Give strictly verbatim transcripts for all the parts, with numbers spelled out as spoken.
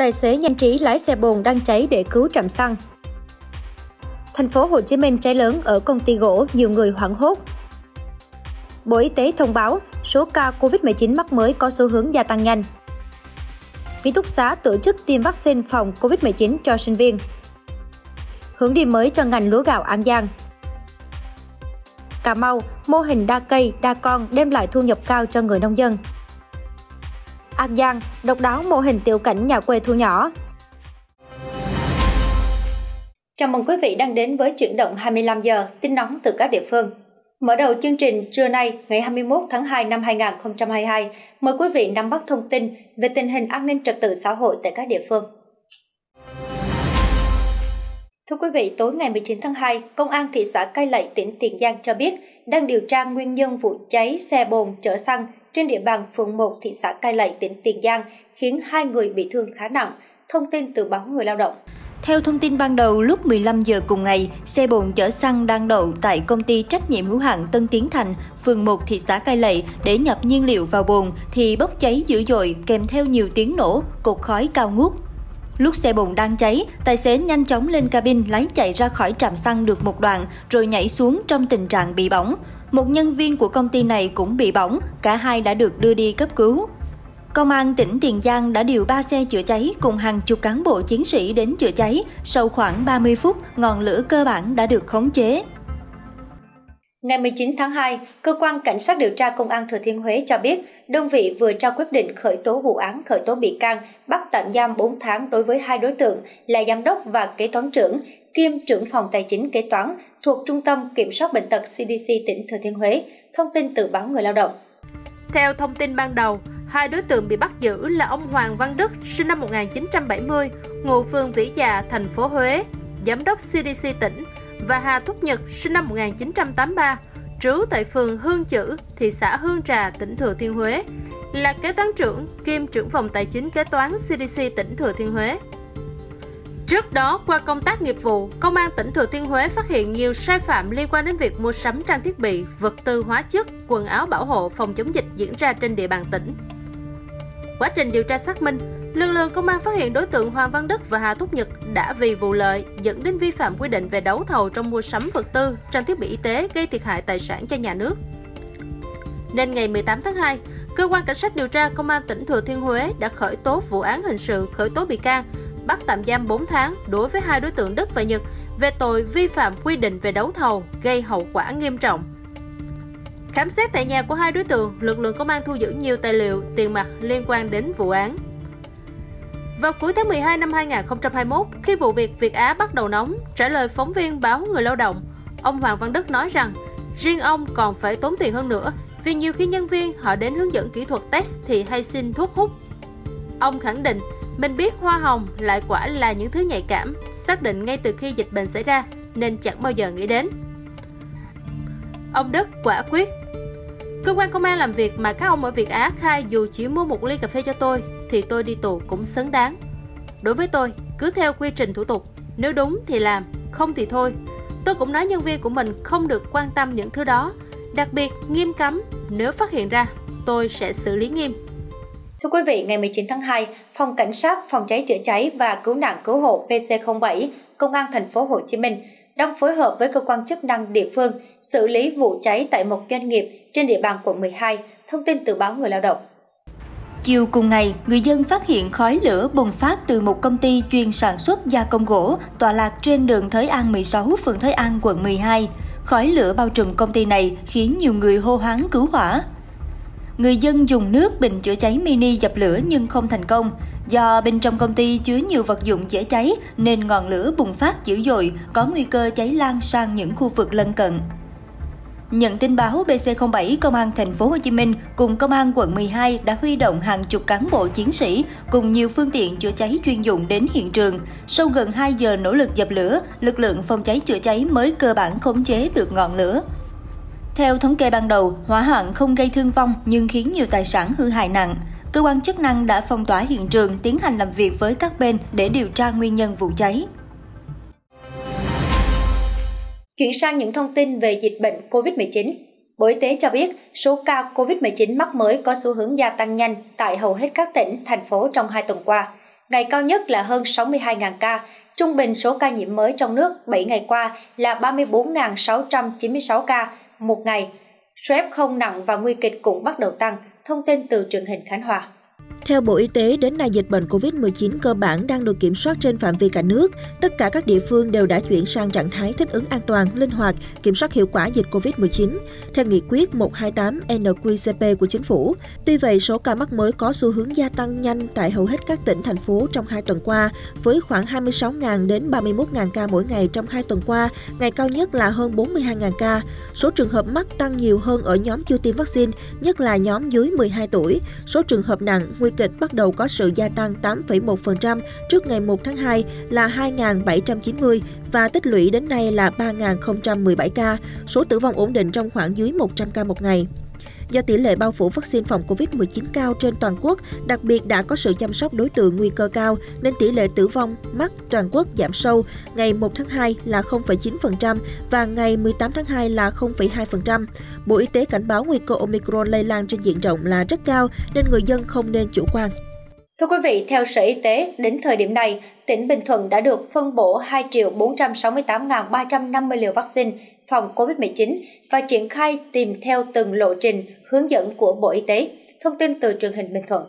Tài xế nhanh trí lái xe bồn đang cháy để cứu trạm xăng. Thành phố Hồ Chí Minh cháy lớn ở công ty gỗ, nhiều người hoảng hốt. Bộ Y tế thông báo số ca Covid mười chín mắc mới có xu hướng gia tăng nhanh. Ký túc xá tổ chức tiêm vaccine phòng Covid mười chín cho sinh viên. Hướng đi mới cho ngành lúa gạo An Giang. Cà Mau, mô hình đa cây, đa con đem lại thu nhập cao cho người nông dân. An Giang, độc đáo mô hình tiểu cảnh nhà quê thu nhỏ. Chào mừng quý vị đang đến với Chuyển động hai mươi lăm giờ, tin nóng từ các địa phương. Mở đầu chương trình trưa nay, ngày hai mươi mốt tháng hai năm hai nghìn không trăm hai mươi hai, mời quý vị nắm bắt thông tin về tình hình an ninh trật tự xã hội tại các địa phương. Thưa quý vị, tối ngày mười chín tháng hai, Công an thị xã Cai Lậy, tỉnh Tiền Giang cho biết đang điều tra nguyên nhân vụ cháy xe bồn chở xăng trên địa bàn phường một thị xã Cai Lậy, tỉnh Tiền Giang khiến hai người bị thương khá nặng. Thông tin từ Báo Người Lao Động. Theo thông tin ban đầu, lúc mười lăm giờ cùng ngày, xe bồn chở xăng đang đậu tại công ty trách nhiệm hữu hạn Tân Tiến Thành, phường một thị xã Cai Lậy để nhập nhiên liệu vào bồn thì bốc cháy dữ dội kèm theo nhiều tiếng nổ, cột khói cao ngút. Lúc xe bồn đang cháy, tài xế nhanh chóng lên cabin lái chạy ra khỏi trạm xăng được một đoạn rồi nhảy xuống trong tình trạng bị bỏng. Một nhân viên của công ty này cũng bị bỏng, cả hai đã được đưa đi cấp cứu. Công an tỉnh Tiền Giang đã điều ba xe chữa cháy cùng hàng chục cán bộ chiến sĩ đến chữa cháy. Sau khoảng ba mươi phút, ngọn lửa cơ bản đã được khống chế. Ngày mười chín tháng hai, Cơ quan Cảnh sát điều tra Công an Thừa Thiên Huế cho biết, đơn vị vừa trao quyết định khởi tố vụ án, khởi tố bị can, bắt tạm giam bốn tháng đối với hai đối tượng là giám đốc và kế toán trưởng, kiêm trưởng phòng tài chính kế toán thuộc Trung tâm Kiểm soát Bệnh tật xê đê xê tỉnh Thừa Thiên Huế. Thông tin từ Báo Người Lao Động. Theo thông tin ban đầu, hai đối tượng bị bắt giữ là ông Hoàng Văn Đức, sinh năm một nghìn chín trăm bảy mươi, ngụ phường Vĩ Dạ, thành phố Huế, giám đốc xê đê xê tỉnh, và Hà Thúc Nhật, sinh năm một nghìn chín trăm tám mươi ba, trú tại phường Hương Chữ, thị xã Hương Trà, tỉnh Thừa Thiên Huế, là kế toán trưởng kiêm trưởng phòng tài chính kế toán xê đê xê tỉnh Thừa Thiên Huế. Trước đó, qua công tác nghiệp vụ, Công an tỉnh Thừa Thiên Huế phát hiện nhiều sai phạm liên quan đến việc mua sắm trang thiết bị, vật tư hóa chất, quần áo bảo hộ phòng chống dịch diễn ra trên địa bàn tỉnh. Quá trình điều tra xác minh, lực lượng công an phát hiện đối tượng Hoàng Văn Đức và Hà Thúc Nhật đã vì vụ lợi dẫn đến vi phạm quy định về đấu thầu trong mua sắm vật tư, trang thiết bị y tế gây thiệt hại tài sản cho nhà nước. Nên ngày mười tám tháng hai, Cơ quan Cảnh sát điều tra Công an tỉnh Thừa Thiên Huế đã khởi tố vụ án hình sự, khởi tố bị can, bắt tạm giam bốn tháng đối với hai đối tượng Đức và Nhật về tội vi phạm quy định về đấu thầu gây hậu quả nghiêm trọng. Khám xét tại nhà của hai đối tượng, lực lượng công an thu giữ nhiều tài liệu, tiền mặt liên quan đến vụ án. Vào cuối tháng mười hai năm hai nghìn không trăm hai mươi mốt, khi vụ việc Việt Á bắt đầu nóng, trả lời phóng viên Báo Người Lao Động, ông Hoàng Văn Đức nói rằng riêng ông còn phải tốn tiền hơn nữa vì nhiều khi nhân viên họ đến hướng dẫn kỹ thuật test thì hay xin thuốc hút. Ông khẳng định mình biết hoa hồng, lại quả là những thứ nhạy cảm, xác định ngay từ khi dịch bệnh xảy ra nên chẳng bao giờ nghĩ đến. Ông Đức quả quyết: Cơ quan công an làm việc mà các ông ở Việt Á khai dù chỉ mua một ly cà phê cho tôi thì tôi đi tù cũng xứng đáng. Đối với tôi, cứ theo quy trình thủ tục, nếu đúng thì làm, không thì thôi. Tôi cũng nói nhân viên của mình không được quan tâm những thứ đó, đặc biệt nghiêm cấm, nếu phát hiện ra, tôi sẽ xử lý nghiêm. Thưa quý vị, ngày mười chín tháng hai, Phòng Cảnh sát, Phòng cháy chữa cháy và Cứu nạn Cứu hộ pê xê không bảy, Công an thành phố Hồ Chí Minh đang phối hợp với cơ quan chức năng địa phương xử lý vụ cháy tại một doanh nghiệp trên địa bàn quận mười hai. Thông tin từ Báo Người Lao Động. Chiều cùng ngày, người dân phát hiện khói lửa bùng phát từ một công ty chuyên sản xuất gia công gỗ tọa lạc trên đường Thới An mười sáu, phường Thới An, quận mười hai. Khói lửa bao trùm công ty này khiến nhiều người hô hoán cứu hỏa. Người dân dùng nước bình chữa cháy mini dập lửa nhưng không thành công. Do bên trong công ty chứa nhiều vật dụng dễ cháy nên ngọn lửa bùng phát dữ dội, có nguy cơ cháy lan sang những khu vực lân cận. Nhận tin báo, pê xê không bảy, Công an thành phố Hồ Chí Minh cùng Công an quận mười hai đã huy động hàng chục cán bộ chiến sĩ cùng nhiều phương tiện chữa cháy chuyên dụng đến hiện trường. Sau gần hai giờ nỗ lực dập lửa, lực lượng phòng cháy chữa cháy mới cơ bản khống chế được ngọn lửa. Theo thống kê ban đầu, hỏa hoạn không gây thương vong nhưng khiến nhiều tài sản hư hại nặng. Cơ quan chức năng đã phong tỏa hiện trường, tiến hành làm việc với các bên để điều tra nguyên nhân vụ cháy. Chuyển sang những thông tin về dịch bệnh Covid mười chín. Bộ Y tế cho biết số ca Covid mười chín mắc mới có xu hướng gia tăng nhanh tại hầu hết các tỉnh, thành phố trong hai tuần qua. ngày cao nhất là hơn sáu mươi hai nghìn ca. Trung bình số ca nhiễm mới trong nước bảy ngày qua là ba mươi bốn nghìn sáu trăm chín mươi sáu ca một ngày. Số ép không nặng và nguy kịch cũng bắt đầu tăng, thông tin từ Truyền hình Khánh Hòa. Theo Bộ Y tế, đến nay dịch bệnh covid mười chín cơ bản đang được kiểm soát trên phạm vi cả nước. Tất cả các địa phương đều đã chuyển sang trạng thái thích ứng an toàn, linh hoạt, kiểm soát hiệu quả dịch covid mười chín, theo nghị quyết một trăm hai mươi tám N Q C P của Chính phủ. Tuy vậy, số ca mắc mới có xu hướng gia tăng nhanh tại hầu hết các tỉnh, thành phố trong hai tuần qua, với khoảng hai mươi sáu nghìn đến ba mươi mốt nghìn ca mỗi ngày trong hai tuần qua, ngày cao nhất là hơn bốn mươi hai nghìn ca. Số trường hợp mắc tăng nhiều hơn ở nhóm chưa tiêm vaccine, nhất là nhóm dưới mười hai tuổi. Số trường hợp nặng, nguy kịch bắt đầu có sự gia tăng tám phẩy một phần trăm trước ngày mùng một tháng hai là hai nghìn bảy trăm chín mươi và tích lũy đến nay là ba nghìn không trăm mười bảy ca. Số tử vong ổn định trong khoảng dưới một trăm ca một ngày. Do tỷ lệ bao phủ vaccine phòng covid mười chín cao trên toàn quốc, đặc biệt đã có sự chăm sóc đối tượng nguy cơ cao, nên tỷ lệ tử vong mắc toàn quốc giảm sâu, ngày mùng một tháng hai là không phẩy chín phần trăm và ngày mười tám tháng hai là không phẩy hai phần trăm. Bộ Y tế cảnh báo nguy cơ Omicron lây lan trên diện rộng là rất cao, nên người dân không nên chủ quan. Thưa quý vị, theo Sở Y tế, đến thời điểm này, tỉnh Bình Thuận đã được phân bổ hai triệu bốn trăm sáu mươi tám nghìn ba trăm năm mươi liều vaccine phòng covid mười chín và triển khai tìm theo từng lộ trình hướng dẫn của Bộ Y tế. Thông tin từ Truyền hình Bình Thuận.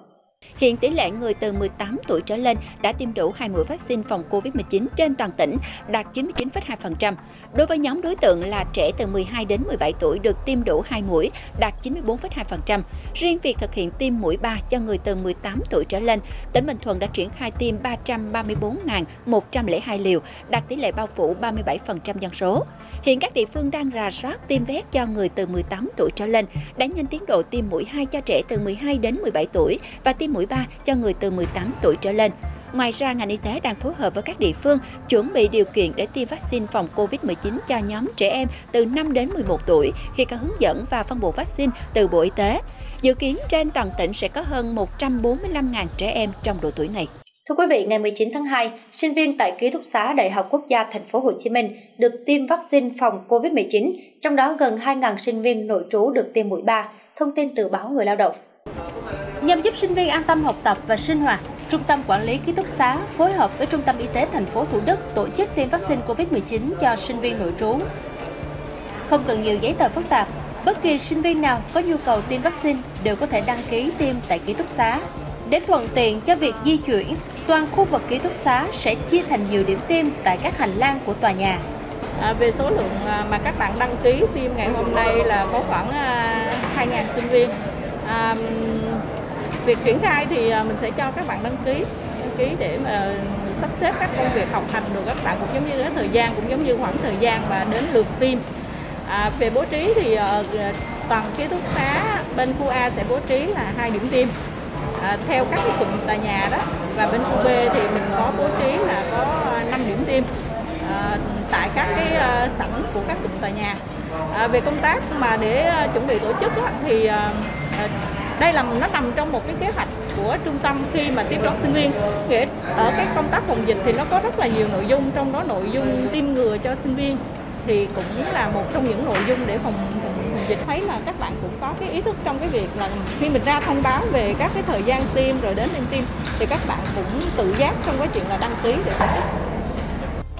Hiện tỷ lệ người từ mười tám tuổi trở lên đã tiêm đủ hai mũi vaccine phòng covid mười chín trên toàn tỉnh đạt chín mươi chín phẩy hai phần trăm. Đối với nhóm đối tượng là trẻ từ mười hai đến mười bảy tuổi được tiêm đủ hai mũi đạt chín mươi bốn phẩy hai phần trăm. Riêng việc thực hiện tiêm mũi ba cho người từ mười tám tuổi trở lên, tỉnh Bình Thuận đã triển khai tiêm ba trăm ba mươi bốn nghìn một trăm lẻ hai liều, đạt tỷ lệ bao phủ ba mươi bảy phần trăm dân số. Hiện các địa phương đang rà soát tiêm vét cho người từ mười tám tuổi trở lên, đẩy nhanh tiến độ tiêm mũi hai cho trẻ từ mười hai đến mười bảy tuổi và tiêm mũi ba cho người từ mười tám tuổi trở lên. Ngoài ra, ngành y tế đang phối hợp với các địa phương chuẩn bị điều kiện để tiêm vaccine phòng covid mười chín cho nhóm trẻ em từ năm đến mười một tuổi khi có hướng dẫn và phân bổ vaccine từ Bộ Y tế. Dự kiến trên toàn tỉnh sẽ có hơn một trăm bốn mươi lăm nghìn trẻ em trong độ tuổi này. Thưa quý vị, ngày mười chín tháng hai, sinh viên tại Ký túc xá Đại học Quốc gia Thành phố Hồ Chí Minh được tiêm vaccine phòng covid mười chín, trong đó gần hai nghìn sinh viên nội trú được tiêm mũi ba. Thông tin từ Báo Người Lao Động. Nhằm giúp sinh viên an tâm học tập và sinh hoạt, Trung tâm Quản lý Ký túc xá phối hợp với Trung tâm Y tế thành phố Thủ Đức tổ chức tiêm vaccine covid mười chín cho sinh viên nội trú. Không cần nhiều giấy tờ phức tạp, bất kỳ sinh viên nào có nhu cầu tiêm vaccine đều có thể đăng ký tiêm tại ký túc xá. Để thuận tiện cho việc di chuyển, toàn khu vực ký túc xá sẽ chia thành nhiều điểm tiêm tại các hành lang của tòa nhà. À, về số lượng mà các bạn đăng ký tiêm ngày hôm nay là có khoảng hai nghìn sinh viên. À, việc triển khai thì mình sẽ cho các bạn đăng ký đăng ký để mà sắp xếp các công việc học hành được, các bạn cũng giống như cái thời gian, cũng giống như khoảng thời gian và đến lượt tiêm. À, về bố trí thì toàn ký túc xá bên khu A sẽ bố trí là hai điểm tiêm à, theo các cụm tòa nhà đó, và bên khu B thì mình có bố trí là có năm điểm tiêm à, tại các cái sảnh của các cụm tòa nhà. À, về công tác mà để chuẩn bị tổ chức đó, thì đây là nó nằm trong một cái kế hoạch của trung tâm khi mà tiếp đón sinh viên. Nghĩa ở cái công tác phòng dịch thì nó có rất là nhiều nội dung, trong đó nội dung tiêm ngừa cho sinh viên thì cũng là một trong những nội dung để phòng dịch. Thấy là các bạn cũng có cái ý thức trong cái việc là khi mình ra thông báo về các cái thời gian tiêm rồi đến điểm tiêm thì các bạn cũng tự giác trong quá trình là đăng ký để tổ chức.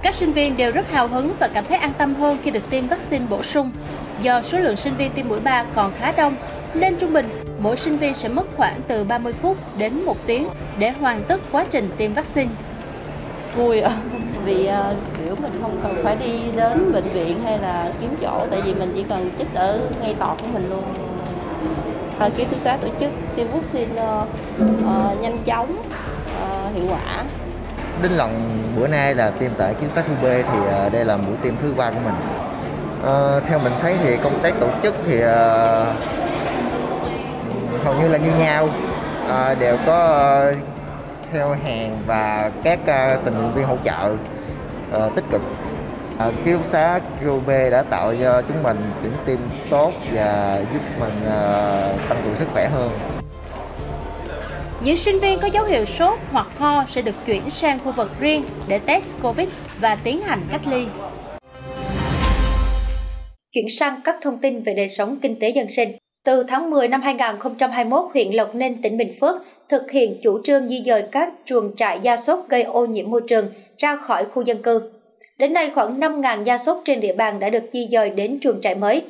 Các sinh viên đều rất hào hứng và cảm thấy an tâm hơn khi được tiêm vaccine bổ sung. Do số lượng sinh viên tiêm mũi ba còn khá đông, nên trung bình, mỗi sinh viên sẽ mất khoảng từ ba mươi phút đến một tiếng để hoàn tất quá trình tiêm vaccine. Vui ạ, vì uh, kiểu mình không cần phải đi đến bệnh viện hay là kiếm chỗ, tại vì mình chỉ cần chích ở ngay tọt của mình luôn. À, ký túc xá tổ chức tiêm vaccine uh, uh, nhanh chóng, uh, hiệu quả. Đến lần bữa nay là tiêm tại ký túc xá khu B thì uh, đây là mũi tiêm thứ ba của mình. Uh, theo mình thấy thì công tác tổ chức thì uh, hầu như là như nhau, à, đều có uh, theo hàng và các uh, tình nguyện viên hỗ trợ uh, tích cực. Uh, ký túc xá Q B đã tạo cho chúng mình điểm tiêm tốt và giúp mình uh, tăng cường sức khỏe hơn. Những sinh viên có dấu hiệu sốt hoặc ho sẽ được chuyển sang khu vực riêng để test Covid và tiến hành cách ly. Chuyển sang các thông tin về đời sống kinh tế dân sinh. Từ tháng mười năm hai nghìn không trăm hai mươi mốt, huyện Lộc Ninh, tỉnh Bình Phước thực hiện chủ trương di dời các chuồng trại gia súc gây ô nhiễm môi trường ra khỏi khu dân cư. Đến nay, khoảng năm nghìn gia súc trên địa bàn đã được di dời đến chuồng trại mới,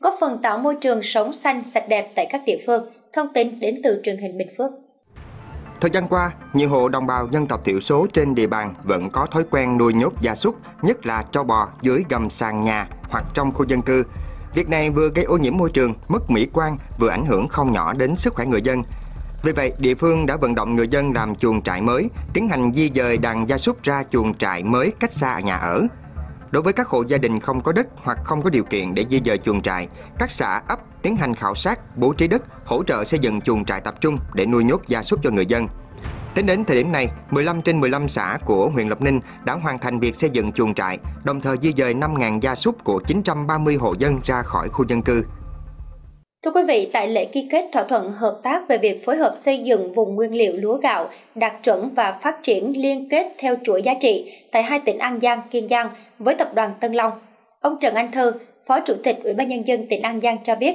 góp phần tạo môi trường sống xanh, sạch đẹp tại các địa phương. Thông tin đến từ Truyền hình Bình Phước. Thời gian qua, nhiều hộ đồng bào dân tộc thiểu số trên địa bàn vẫn có thói quen nuôi nhốt gia súc, nhất là trâu bò dưới gầm sàn nhà hoặc trong khu dân cư. Việc này vừa gây ô nhiễm môi trường, mất mỹ quan, vừa ảnh hưởng không nhỏ đến sức khỏe người dân. Vì vậy, địa phương đã vận động người dân làm chuồng trại mới, tiến hành di dời đàn gia súc ra chuồng trại mới cách xa nhà ở. Đối với các hộ gia đình không có đất hoặc không có điều kiện để di dời chuồng trại, các xã, ấp tiến hành khảo sát, bố trí đất, hỗ trợ xây dựng chuồng trại tập trung để nuôi nhốt gia súc cho người dân. Tính đến thời điểm này, mười lăm trên mười lăm xã của huyện Lộc Ninh đã hoàn thành việc xây dựng chuồng trại, đồng thời di dời năm nghìn gia súc của chín trăm ba mươi hộ dân ra khỏi khu dân cư. Thưa quý vị, tại lễ ký kết thỏa thuận hợp tác về việc phối hợp xây dựng vùng nguyên liệu lúa gạo đạt chuẩn và phát triển liên kết theo chuỗi giá trị tại hai tỉnh An Giang, Kiên Giang với Tập đoàn Tân Long, ông Trần Anh Thư, Phó Chủ tịch Ủy ban Nhân dân tỉnh An Giang cho biết,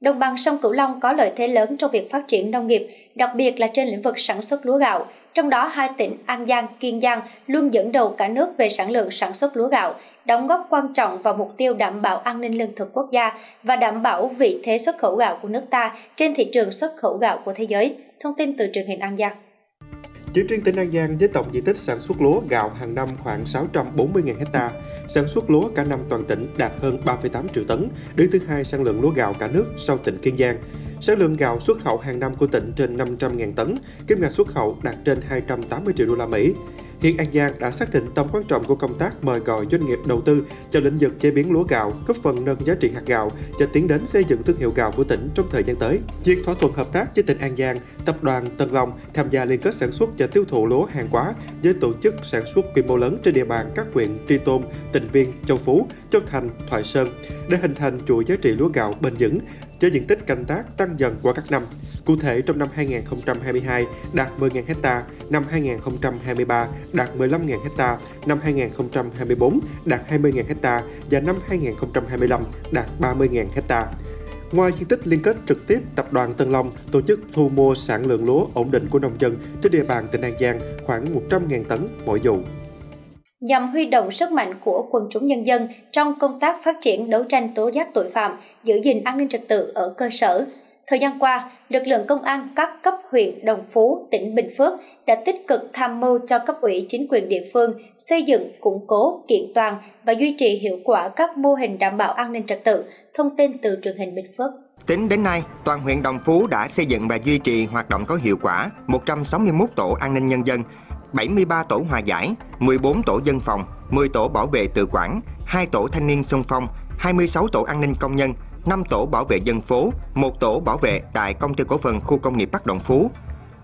đồng bằng sông Cửu Long có lợi thế lớn trong việc phát triển nông nghiệp, đặc biệt là trên lĩnh vực sản xuất lúa gạo. Trong đó, hai tỉnh An Giang, Kiên Giang luôn dẫn đầu cả nước về sản lượng sản xuất lúa gạo, đóng góp quan trọng vào mục tiêu đảm bảo an ninh lương thực quốc gia và đảm bảo vị thế xuất khẩu gạo của nước ta trên thị trường xuất khẩu gạo của thế giới. Thông tin từ Truyền hình An Giang. Chỉ riêng tỉnh An Giang với tổng diện tích sản xuất lúa gạo hàng năm khoảng sáu trăm bốn mươi nghìn hectare, sản xuất lúa cả năm toàn tỉnh đạt hơn ba phẩy tám triệu tấn, đứng thứ hai sản lượng lúa gạo cả nước sau tỉnh Kiên Giang. Sản lượng gạo xuất khẩu hàng năm của tỉnh trên năm trăm nghìn tấn, kim ngạch xuất khẩu đạt trên hai trăm tám mươi triệu đô la Mỹ. Hiện An Giang đã xác định tầm quan trọng của công tác mời gọi doanh nghiệp đầu tư cho lĩnh vực chế biến lúa gạo, góp phần nâng giá trị hạt gạo và tiến đến xây dựng thương hiệu gạo của tỉnh trong thời gian tới. Việc thỏa thuận hợp tác với tỉnh An Giang, Tập đoàn Tân Long tham gia liên kết sản xuất và tiêu thụ lúa hàng hóa với tổ chức sản xuất quy mô lớn trên địa bàn các huyện Tri Tôn, Tịnh Biên, Châu Phú, Châu Thành, Thoại Sơn để hình thành chuỗi giá trị lúa gạo bền vững với diện tích canh tác tăng dần qua các năm. Cụ thể, trong năm hai nghìn không trăm hai mươi hai đạt mười nghìn hectare, năm hai nghìn không trăm hai mươi ba đạt mười lăm nghìn hectare, năm hai nghìn không trăm hai mươi bốn đạt hai mươi nghìn hectare và năm hai nghìn không trăm hai mươi lăm đạt ba mươi nghìn hectare. Ngoài diện tích liên kết trực tiếp, Tập đoàn Tân Long tổ chức thu mua sản lượng lúa ổn định của nông dân trên địa bàn tỉnh An Giang khoảng một trăm nghìn tấn mỗi vụ. Nhằm huy động sức mạnh của quần chúng nhân dân trong công tác phát triển đấu tranh tố giác tội phạm, giữ gìn an ninh trật tự ở cơ sở, thời gian qua, lực lượng công an các cấp huyện Đồng Phú, tỉnh Bình Phước đã tích cực tham mưu cho cấp ủy chính quyền địa phương xây dựng, củng cố, kiện toàn và duy trì hiệu quả các mô hình đảm bảo an ninh trật tự. Thông tin từ Truyền hình Bình Phước. Tính đến nay, toàn huyện Đồng Phú đã xây dựng và duy trì hoạt động có hiệu quả một trăm sáu mươi mốt tổ an ninh nhân dân, bảy mươi ba tổ hòa giải, mười bốn tổ dân phòng, mười tổ bảo vệ tự quản, hai tổ thanh niên xung phong, hai mươi sáu tổ an ninh công nhân, năm tổ bảo vệ dân phố, một tổ bảo vệ tại Công ty Cổ phần Khu công nghiệp Bắc Đồng Phú.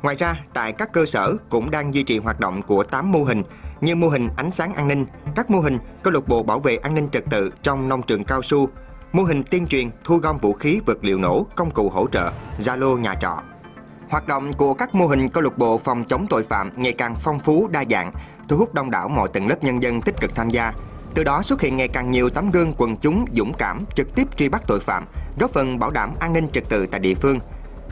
Ngoài ra, tại các cơ sở cũng đang duy trì hoạt động của tám mô hình như mô hình ánh sáng an ninh, các mô hình câu lạc bộ bảo vệ an ninh trật tự trong nông trường cao su, mô hình tuyên truyền thu gom vũ khí, vật liệu nổ, công cụ hỗ trợ, Zalo nhà trọ. Hoạt động của các mô hình câu lạc bộ phòng chống tội phạm ngày càng phong phú, đa dạng, thu hút đông đảo mọi tầng lớp nhân dân tích cực tham gia. Từ đó xuất hiện ngày càng nhiều tấm gương quần chúng dũng cảm trực tiếp truy bắt tội phạm, góp phần bảo đảm an ninh trật tự tại địa phương.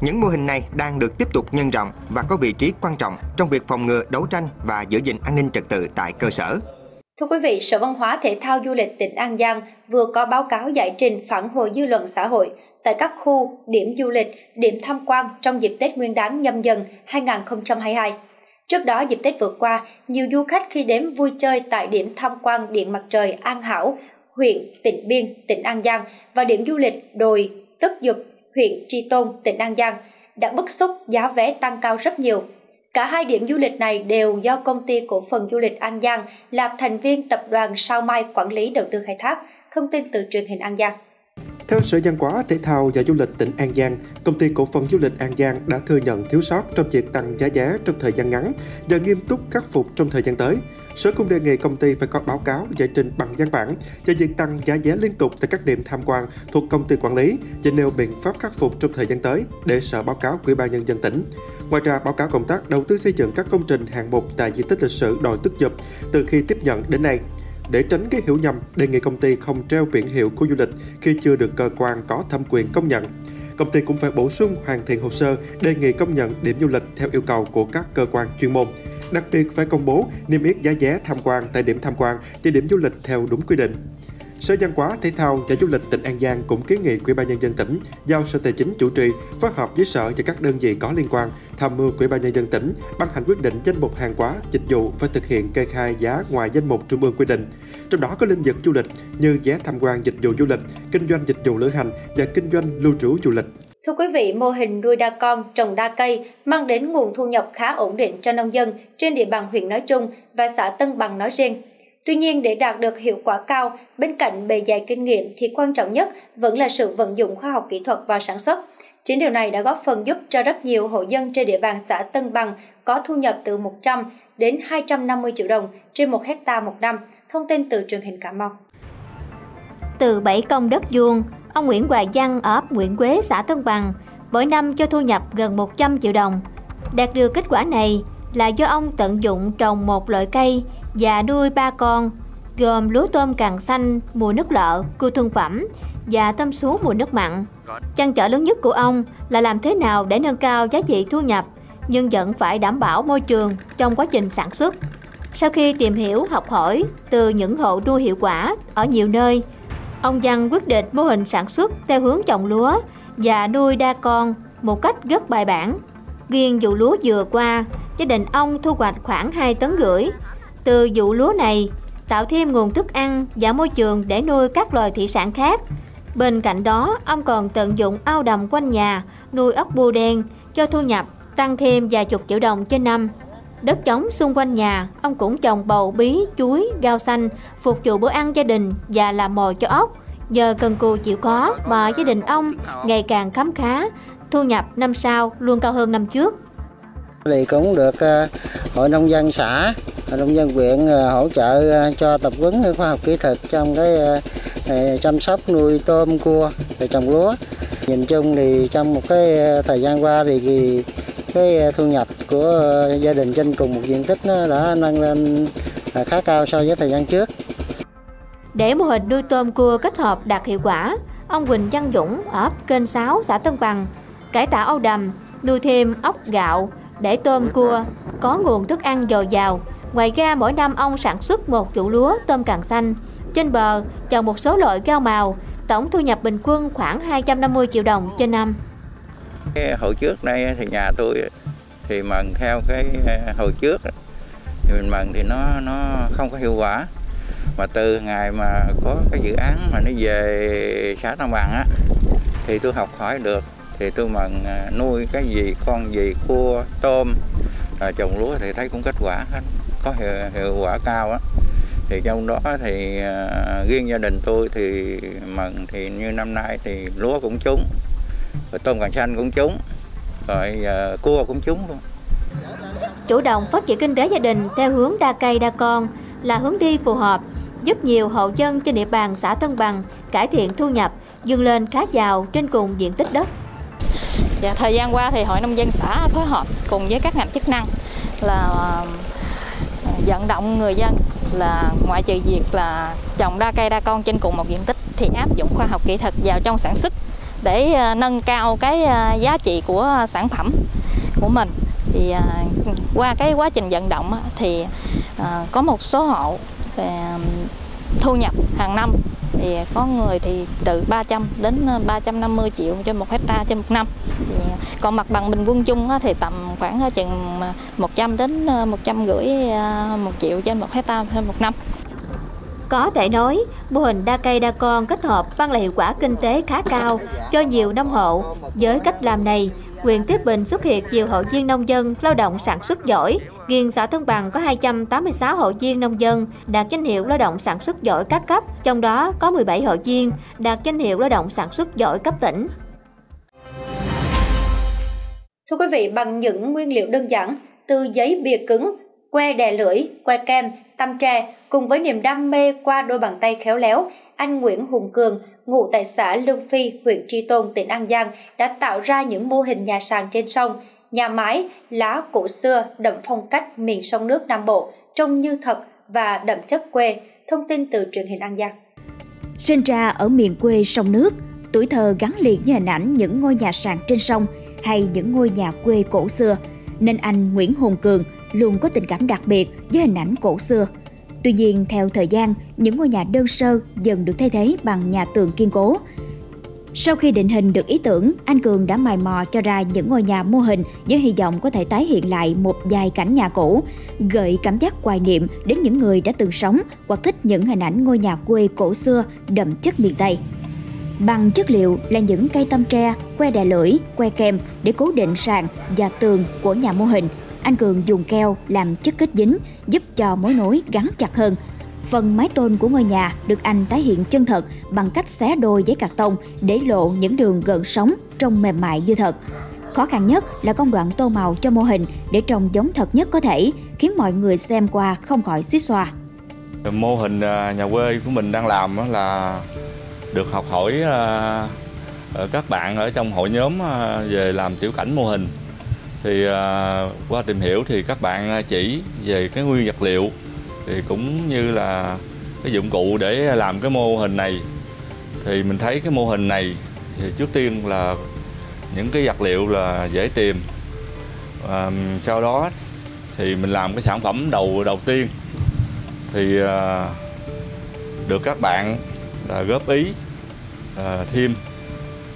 Những mô hình này đang được tiếp tục nhân rộng và có vị trí quan trọng trong việc phòng ngừa, đấu tranh và giữ gìn an ninh trật tự tại cơ sở. Thưa quý vị, Sở Văn hóa Thể thao Du lịch tỉnh An Giang vừa có báo cáo giải trình phản hồi dư luận xã hội tại các khu, điểm du lịch, điểm tham quan trong dịp Tết Nguyên đán Nhâm Dần hai nghìn không trăm hai mươi hai. Trước đó, dịp Tết vừa qua, nhiều du khách khi đến vui chơi tại điểm tham quan Điện Mặt Trời An Hảo, huyện Tịnh Biên, tỉnh An Giang và điểm du lịch Đồi Tức Dục, huyện Tri Tôn, tỉnh An Giang đã bức xúc giá vé tăng cao rất nhiều. Cả hai điểm du lịch này đều do Công ty Cổ phần Du lịch An Giang là thành viên Tập đoàn Sao Mai quản lý đầu tư khai thác. Thông tin từ Truyền hình An Giang. Theo Sở Văn hóa, Thể thao và Du lịch tỉnh An Giang, Công ty Cổ phần Du lịch An Giang đã thừa nhận thiếu sót trong việc tăng giá vé trong thời gian ngắn và nghiêm túc khắc phục trong thời gian tới. Sở cũng đề nghị công ty phải có báo cáo giải trình bằng văn bản về việc tăng giá vé liên tục tại các điểm tham quan thuộc công ty quản lý và nêu biện pháp khắc phục trong thời gian tới để Sở báo cáo Ủy ban Nhân dân tỉnh. Ngoài ra, báo cáo công tác đầu tư xây dựng các công trình hạng mục tại di tích lịch sử Đồi Tức Dục từ khi tiếp nhận đến nay. Để tránh cái hiểu nhầm, đề nghị công ty không treo biển hiệu khu du lịch khi chưa được cơ quan có thẩm quyền công nhận. công ty cũng phải bổ sung hoàn thiện hồ sơ đề nghị công nhận điểm du lịch theo yêu cầu của các cơ quan chuyên môn. Đặc biệt phải công bố niêm yết giá vé tham quan tại điểm tham quan, địa điểm du lịch theo đúng quy định. Sở Văn hóa, Thể thao và Du lịch tỉnh An Giang cũng kiến nghị Ủy ban nhân dân tỉnh giao Sở Tài chính chủ trì phối hợp với sở và các đơn vị có liên quan tham mưu Ủy ban nhân dân tỉnh ban hành quyết định danh mục hàng hóa, dịch vụ phải thực hiện kê khai giá ngoài danh mục trung ương quy định. Trong đó có lĩnh vực du lịch như vé tham quan dịch vụ du lịch, kinh doanh dịch vụ lữ hành và kinh doanh lưu trú du lịch. Thưa quý vị, mô hình nuôi đa con, trồng đa cây mang đến nguồn thu nhập khá ổn định cho nông dân trên địa bàn huyện nói chung và xã Tân Bằng nói riêng. Tuy nhiên, để đạt được hiệu quả cao, bên cạnh bề dày kinh nghiệm thì quan trọng nhất vẫn là sự vận dụng khoa học kỹ thuật vào sản xuất. Chính điều này đã góp phần giúp cho rất nhiều hộ dân trên địa bàn xã Tân Bằng có thu nhập từ một trăm đến hai trăm năm mươi triệu đồng trên một hecta một năm. Thông tin từ Truyền hình Cà Mau. Từ bảy công đất vuông, ông Nguyễn Hoài Văn ở ấp Nguyễn Quế, xã Tân Bằng, mỗi năm cho thu nhập gần một trăm triệu đồng. Đạt được kết quả này là do ông tận dụng trồng một loại cây và nuôi ba con, gồm lúa tôm càng xanh mùa nước lợ, cua thương phẩm và tôm sú mùa nước mặn. Trăn trở lớn nhất của ông là làm thế nào để nâng cao giá trị thu nhập, nhưng vẫn phải đảm bảo môi trường trong quá trình sản xuất. Sau khi tìm hiểu, học hỏi từ những hộ nuôi hiệu quả ở nhiều nơi, ông Văn quyết định mô hình sản xuất theo hướng trồng lúa và nuôi đa con một cách rất bài bản. Riêng vụ lúa vừa qua, gia đình ông thu hoạch khoảng hai tấn rưỡi. Từ vụ lúa này, tạo thêm nguồn thức ăn và môi trường để nuôi các loài thủy sản khác. Bên cạnh đó, ông còn tận dụng ao đầm quanh nhà nuôi ốc bươu đen cho thu nhập tăng thêm vài chục triệu đồng trên năm. Đất trống xung quanh nhà, ông cũng trồng bầu, bí, chuối, rau xanh, phục vụ bữa ăn gia đình và làm mồi cho ốc. Nhờ cần cù chịu khó mà gia đình ông ngày càng khấm khá, thu nhập năm sau luôn cao hơn năm trước. Thì cũng được Hội Nông dân xã, Hội Nông dân huyện hỗ trợ cho tập huấn khoa học kỹ thuật trong cái chăm sóc nuôi tôm, cua, và trồng lúa. Nhìn chung thì trong một cái thời gian qua thì cái thu nhập của gia đình trên cùng một diện tích nó đã nâng lên khá cao so với thời gian trước. Để mô hình nuôi tôm cua kết hợp đạt hiệu quả, ông Huỳnh Văn Dũng ở ấp Kênh Sáu, xã Tân Bằng cải tạo ao đầm, nuôi thêm ốc gạo để tôm cua có nguồn thức ăn dồi dào. Ngoài ra, mỗi năm ông sản xuất một vụ lúa tôm càng xanh, trên bờ trồng một số loại rau màu, tổng thu nhập bình quân khoảng hai trăm năm mươi triệu đồng trên năm. Hồi trước đây thì nhà tôi thì mần theo cái hồi trước thì mình mần thì nó nó không có hiệu quả, mà từ ngày mà có cái dự án mà nó về xã Tân Bằng á thì tôi học hỏi được, thì tôi mần nuôi cái gì con gì cua tôm rồi trồng lúa thì thấy cũng kết quả hết, có hiệu, hiệu quả cao á. Thì trong đó thì riêng gia đình tôi thì mần thì như năm nay thì lúa cũng trúng, rồi tôm càng xanh cũng trúng, rồi uh, cua cũng trúng luôn. Chủ động phát triển kinh tế gia đình theo hướng đa cây đa con là hướng đi phù hợp, giúp nhiều hộ dân trên địa bàn xã Tân Bằng cải thiện thu nhập, vươn lên khá giàu trên cùng diện tích đất. Dạ, thời gian qua thì Hội Nông dân xã phối hợp cùng với các ngành chức năng là vận động người dân là ngoại trừ việc là trồng đa cây đa con trên cùng một diện tích thì áp dụng khoa học kỹ thuật vào trong sản xuất để nâng cao cái giá trị của sản phẩm của mình. Thì qua cái quá trình vận động thì có một số hộ thu nhập hàng năm thì có người thì từ ba trăm đến ba trăm năm mươi triệu trên một hecta trên một năm. Còn mặt bằng bình quân chung thì tầm khoảng chừng một trăm đến một trăm rưỡi một triệu trên một hecta trên một năm. Có thể nói, mô hình đa cây đa con kết hợp mang lại hiệu quả kinh tế khá cao cho nhiều nông hộ. Với cách làm này, huyện Tiếp Bình xuất hiện nhiều hội viên nông dân lao động sản xuất giỏi. Riêng xã Tân Bằng có hai trăm tám mươi sáu hội viên nông dân đạt danh hiệu lao động sản xuất giỏi các cấp, trong đó có mười bảy hội viên đạt danh hiệu lao động sản xuất giỏi cấp tỉnh. Thưa quý vị, bằng những nguyên liệu đơn giản từ giấy bìa cứng, que đè lưỡi, que kem, tăm tre, cùng với niềm đam mê qua đôi bàn tay khéo léo, anh Nguyễn Hùng Cường, ngụ tại xã Lương Phi, huyện Tri Tôn, tỉnh An Giang đã tạo ra những mô hình nhà sàn trên sông, nhà mái, lá cổ xưa đậm phong cách miền sông nước Nam Bộ, trông như thật và đậm chất quê. Thông tin từ Truyền hình An Giang. Sinh ra ở miền quê sông nước, Tuổi thơ gắn liền với hình ảnh những ngôi nhà sàn trên sông hay những ngôi nhà quê cổ xưa, nên anh Nguyễn Hùng Cường luôn có tình cảm đặc biệt với hình ảnh cổ xưa. Tuy nhiên, theo thời gian, những ngôi nhà đơn sơ dần được thay thế bằng nhà tường kiên cố. Sau khi định hình được ý tưởng, anh Cường đã mày mò cho ra những ngôi nhà mô hình với hy vọng có thể tái hiện lại một vài cảnh nhà cũ, gợi cảm giác hoài niệm đến những người đã từng sống hoặc thích những hình ảnh ngôi nhà quê cổ xưa đậm chất miền Tây. Bằng chất liệu là những cây tăm tre, que đè lưỡi, que kem để cố định sàn và tường của nhà mô hình, anh Cường dùng keo làm chất kết dính giúp cho mối nối gắn chặt hơn. Phần mái tôn của ngôi nhà được anh tái hiện chân thật bằng cách xé đôi giấy cạc tông để lộ những đường gợn sóng trông mềm mại như thật. Khó khăn nhất là công đoạn tô màu cho mô hình để trông giống thật nhất có thể, khiến mọi người xem qua không khỏi xuýt xoa. Mô hình nhà quê của mình đang làm là được học hỏi các bạn ở trong hội nhóm về làm tiểu cảnh mô hình. Thì qua tìm hiểu thì các bạn chỉ về cái nguyên vật liệu thì cũng như là cái dụng cụ để làm cái mô hình này. Thì mình thấy cái mô hình này thì trước tiên là những cái vật liệu là dễ tìm, à, sau đó thì mình làm cái sản phẩm đầu đầu tiên thì à, được các bạn là góp ý à, thêm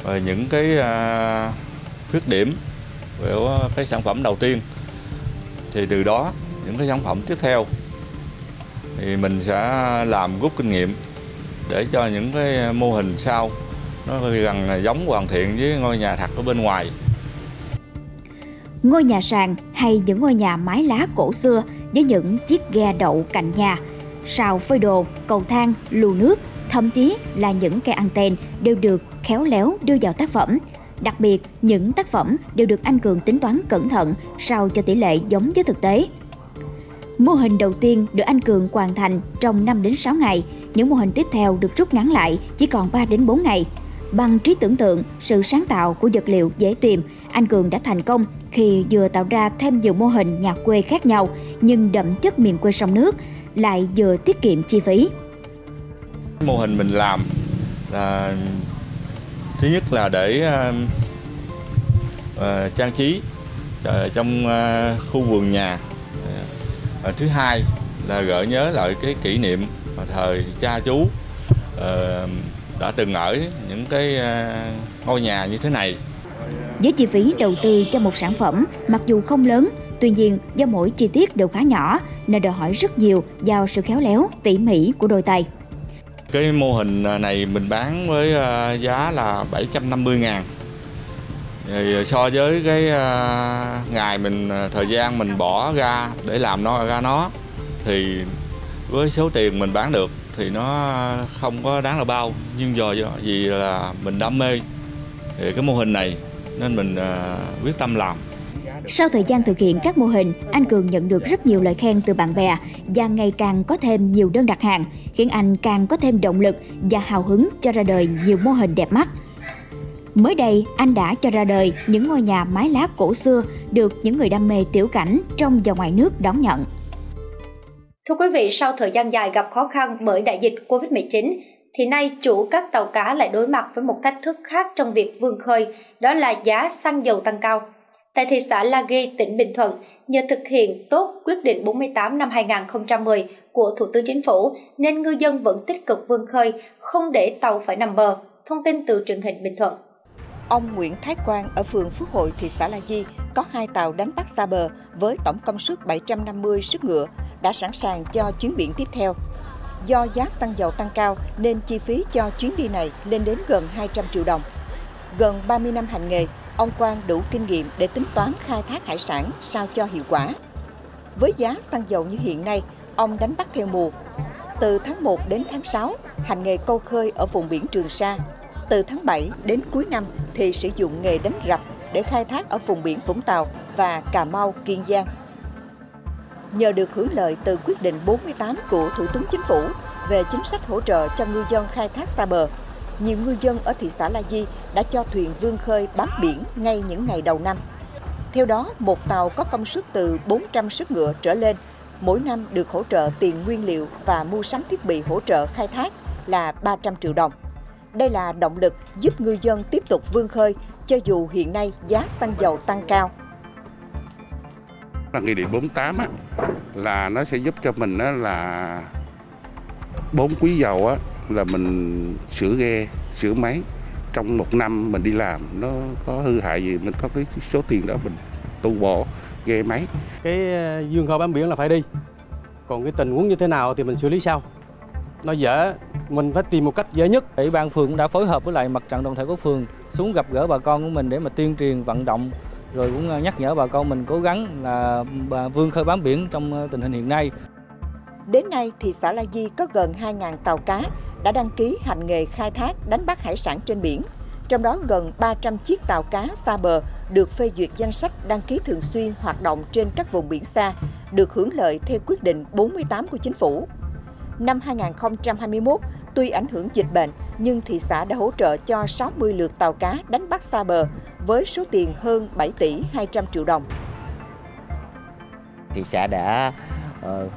về những cái à, khuyết điểm của cái sản phẩm đầu tiên. Thì từ đó những cái sản phẩm tiếp theo thì mình sẽ làm rút kinh nghiệm để cho những cái mô hình sau nó gần giống hoàn thiện với ngôi nhà thật ở bên ngoài. Ngôi nhà sàn hay những ngôi nhà mái lá cổ xưa với những chiếc ghe đậu cạnh nhà, sào phơi đồ, cầu thang, lưu nước, thậm chí là những cây anten đều được khéo léo đưa vào tác phẩm. Đặc biệt, những tác phẩm đều được anh Cường tính toán cẩn thận sao cho tỷ lệ giống với thực tế. Mô hình đầu tiên được anh Cường hoàn thành trong năm đến sáu ngày, những mô hình tiếp theo được rút ngắn lại chỉ còn ba đến bốn ngày. Bằng trí tưởng tượng, sự sáng tạo của vật liệu dễ tìm, anh Cường đã thành công khi vừa tạo ra thêm nhiều mô hình nhà quê khác nhau nhưng đậm chất miền quê sông nước, lại vừa tiết kiệm chi phí. Mô hình mình làm là thứ nhất là để uh, uh, trang trí uh, trong uh, khu vườn nhà. À, thứ hai là gợi nhớ lại cái kỷ niệm mà thời cha chú uh, đã từng ở những cái uh, ngôi nhà như thế này. Với chi phí đầu tư cho một sản phẩm mặc dù không lớn, tuy nhiên do mỗi chi tiết đều khá nhỏ nên đòi hỏi rất nhiều vào sự khéo léo, tỉ mỉ của đôi tay. Cái mô hình này mình bán với uh, giá là bảy trăm năm mươi ngàn. So với cái uh, ngày mình thời gian mình bỏ ra để làm nó ra nó thì với số tiền mình bán được thì nó không có đáng là bao, nhưng giờ vì là mình đam mê thì cái mô hình này nên mình uh, quyết tâm làm. Sau thời gian thực hiện các mô hình, anh Cường nhận được rất nhiều lời khen từ bạn bè và ngày càng có thêm nhiều đơn đặt hàng, khiến anh càng có thêm động lực và hào hứng cho ra đời nhiều mô hình đẹp mắt. Mới đây, anh đã cho ra đời những ngôi nhà mái lá cổ xưa được những người đam mê tiểu cảnh trong và ngoài nước đón nhận. Thưa quý vị, sau thời gian dài gặp khó khăn bởi đại dịch Covid mười chín, thì nay chủ các tàu cá lại đối mặt với một thách thức khác trong việc vươn khơi, đó là giá xăng dầu tăng cao. Tại thị xã La Ghi, tỉnh Bình Thuận, nhờ thực hiện tốt quyết định bốn mươi tám năm hai nghìn không trăm mười của Thủ tướng Chính phủ, nên ngư dân vẫn tích cực vươn khơi, không để tàu phải nằm bờ. Thông tin từ Truyền hình Bình Thuận. Ông Nguyễn Thái Quang ở phường Phước Hội, thị xã La Ghi có hai tàu đánh bắt xa bờ với tổng công suất bảy trăm năm mươi sức ngựa đã sẵn sàng cho chuyến biển tiếp theo. Do giá xăng dầu tăng cao nên chi phí cho chuyến đi này lên đến gần hai trăm triệu đồng. Gần ba mươi năm hành nghề, ông Quang đủ kinh nghiệm để tính toán khai thác hải sản sao cho hiệu quả. Với giá xăng dầu như hiện nay, ông đánh bắt theo mùa. Từ tháng một đến tháng sáu, hành nghề câu khơi ở vùng biển Trường Sa. Từ tháng bảy đến cuối năm thì sử dụng nghề đánh rập để khai thác ở vùng biển Vũng Tàu và Cà Mau, Kiên Giang. Nhờ được hưởng lợi từ quyết định bốn mươi tám của Thủ tướng Chính phủ về chính sách hỗ trợ cho ngư dân khai thác xa bờ, nhiều ngư dân ở thị xã La Ghi đã cho thuyền vươn khơi bám biển ngay những ngày đầu năm. Theo đó, một tàu có công suất từ bốn trăm sức ngựa trở lên, mỗi năm được hỗ trợ tiền nguyên liệu và mua sắm thiết bị hỗ trợ khai thác là ba trăm triệu đồng. Đây là động lực giúp ngư dân tiếp tục vươn khơi, cho dù hiện nay giá xăng dầu tăng cao. Là nghị định bốn mươi tám á, là nó sẽ giúp cho mình á, là bốn quý dầu á, là mình sửa ghe, sửa máy. Trong một năm mình đi làm nó có hư hại gì, mình có cái số tiền đó mình tu bổ ghe máy. Cái vươn khơi bám biển là phải đi, còn cái tình huống như thế nào thì mình xử lý sau. Nó dễ, mình phải tìm một cách dễ nhất. Ủy ban phường cũng đã phối hợp với lại mặt trận đoàn thể của phường xuống gặp gỡ bà con của mình để mà tuyên truyền vận động, rồi cũng nhắc nhở bà con mình cố gắng là vươn khơi bám biển trong tình hình hiện nay. Đến nay thì xã La Di có gần hai nghìn tàu cá đã đăng ký hành nghề khai thác đánh bắt hải sản trên biển. Trong đó gần ba trăm chiếc tàu cá xa bờ được phê duyệt danh sách đăng ký thường xuyên hoạt động trên các vùng biển xa, được hưởng lợi theo quyết định bốn mươi tám của chính phủ. Năm hai nghìn không trăm hai mươi mốt, tuy ảnh hưởng dịch bệnh, nhưng thị xã đã hỗ trợ cho sáu mươi lượt tàu cá đánh bắt xa bờ với số tiền hơn bảy tỷ hai trăm triệu đồng. Thị xã đã uh,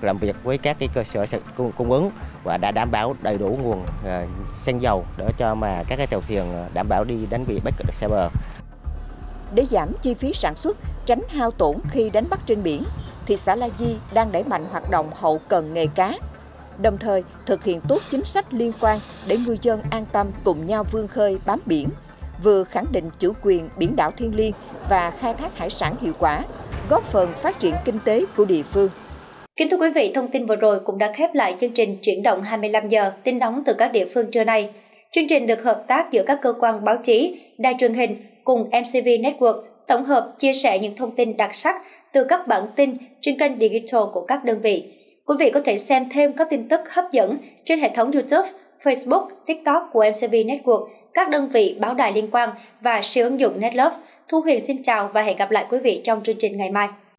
làm việc với các cái cơ sở cung ứng và đã đảm bảo đầy đủ nguồn uh, xăng dầu để cho mà các cái tàu thuyền đảm bảo đi đánh bị bắt xa bờ. Để giảm chi phí sản xuất, tránh hao tổn khi đánh bắt trên biển, thị xã La Di đang đẩy mạnh hoạt động hậu cần nghề cá, đồng thời thực hiện tốt chính sách liên quan để ngư dân an tâm cùng nhau vươn khơi bám biển, vừa khẳng định chủ quyền biển đảo thiêng liêng và khai thác hải sản hiệu quả, góp phần phát triển kinh tế của địa phương. Kính thưa quý vị, thông tin vừa rồi cũng đã khép lại chương trình Chuyển động hai mươi lăm giờ tin nóng từ các địa phương trưa nay. Chương trình được hợp tác giữa các cơ quan báo chí, đài truyền hình cùng em xê vê Network tổng hợp chia sẻ những thông tin đặc sắc từ các bản tin trên kênh digital của các đơn vị. Quý vị có thể xem thêm các tin tức hấp dẫn trên hệ thống YouTube, Facebook, TikTok của em xê vê Network, các đơn vị báo đài liên quan và siêu ứng dụng Netlove. Thu Huyền xin chào và hẹn gặp lại quý vị trong chương trình ngày mai.